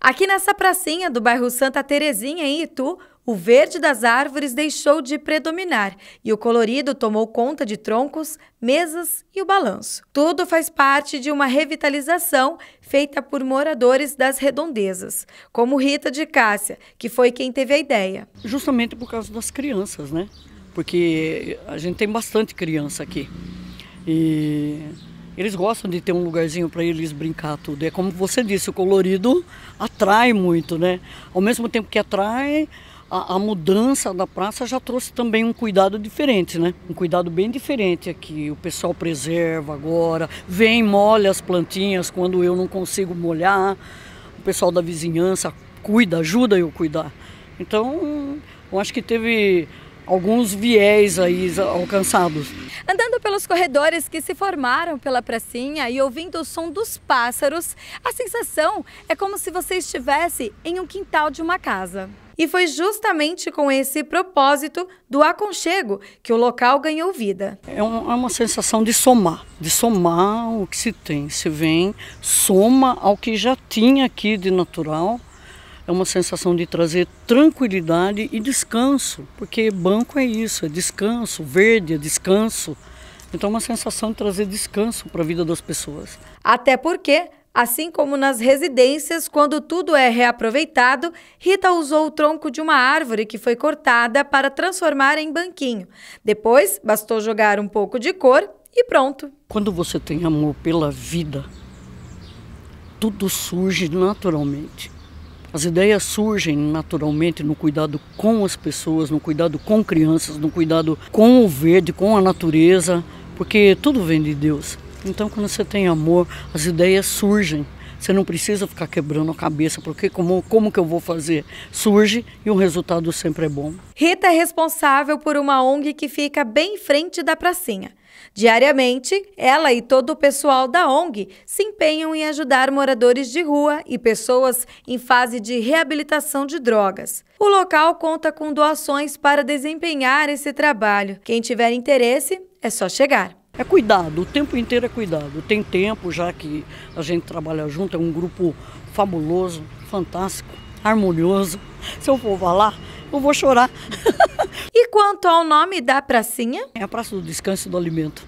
Aqui nessa pracinha do bairro Santa Terezinha, em Itu, o verde das árvores deixou de predominar e o colorido tomou conta de troncos, mesas e o balanço. Tudo faz parte de uma revitalização feita por moradores das redondezas, como Rita de Cássia, que foi quem teve a ideia. Justamente por causa das crianças, né? Porque a gente tem bastante criança aqui e eles gostam de ter um lugarzinho para eles brincar tudo. É como você disse, o colorido atrai muito, né? Ao mesmo tempo que atrai, a mudança da praça já trouxe também um cuidado diferente, né? Um cuidado bem diferente aqui. O pessoal preserva agora, vem, molha as plantinhas quando eu não consigo molhar. O pessoal da vizinhança cuida, ajuda eu a cuidar. Então, eu acho que teve alguns viés aí alcançados. Andando pelos corredores que se formaram pela pracinha e ouvindo o som dos pássaros, a sensação é como se você estivesse em um quintal de uma casa. E foi justamente com esse propósito do aconchego que o local ganhou vida. É uma sensação de somar o que se tem. Se vem, soma ao que já tinha aqui de natural. É uma sensação de trazer tranquilidade e descanso, porque banco é isso, é descanso, verde é descanso. Então é uma sensação de trazer descanso para a vida das pessoas. Até porque, assim como nas residências, quando tudo é reaproveitado, Rita usou o tronco de uma árvore que foi cortada para transformar em banquinho. Depois, bastou jogar um pouco de cor e pronto. Quando você tem amor pela vida, tudo surge naturalmente. As ideias surgem naturalmente no cuidado com as pessoas, no cuidado com crianças, no cuidado com o verde, com a natureza, porque tudo vem de Deus. Então, quando você tem amor, as ideias surgem. Você não precisa ficar quebrando a cabeça, porque como que eu vou fazer? Surge e o resultado sempre é bom. Rita é responsável por uma ONG que fica bem em frente da pracinha. Diariamente, ela e todo o pessoal da ONG se empenham em ajudar moradores de rua e pessoas em fase de reabilitação de drogas. O local conta com doações para desempenhar esse trabalho. Quem tiver interesse, é só chegar. É cuidado, o tempo inteiro é cuidado. Tem tempo já que a gente trabalha junto, é um grupo fabuloso, fantástico, harmonioso. Se eu for falar, eu vou chorar. E quanto ao nome da pracinha? É a Praça do Descanso e do Alimento.